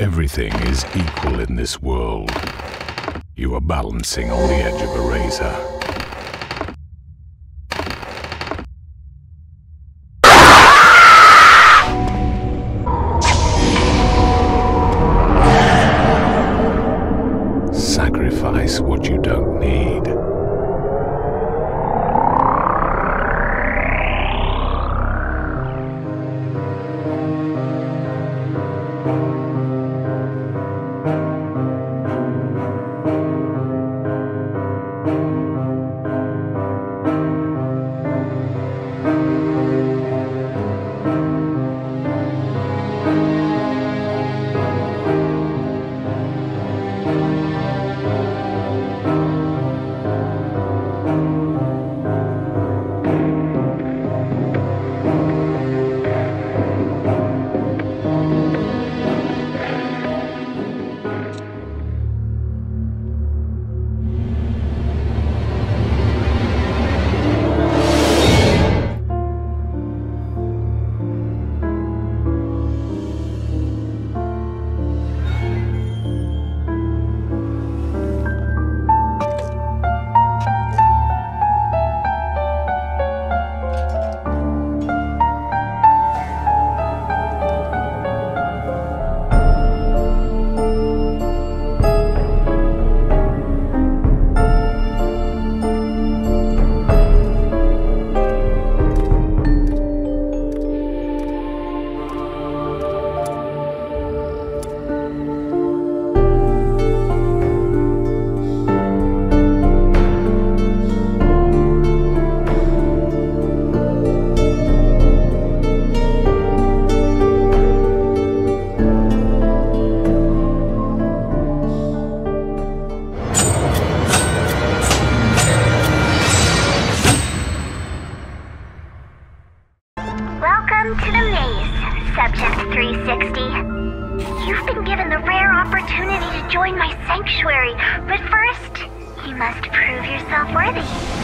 Everything is equal in this world. You are balancing on the edge of a razor. Welcome to the Maze, Subject 360. You've been given the rare opportunity to join my sanctuary, but first, you must prove yourself worthy.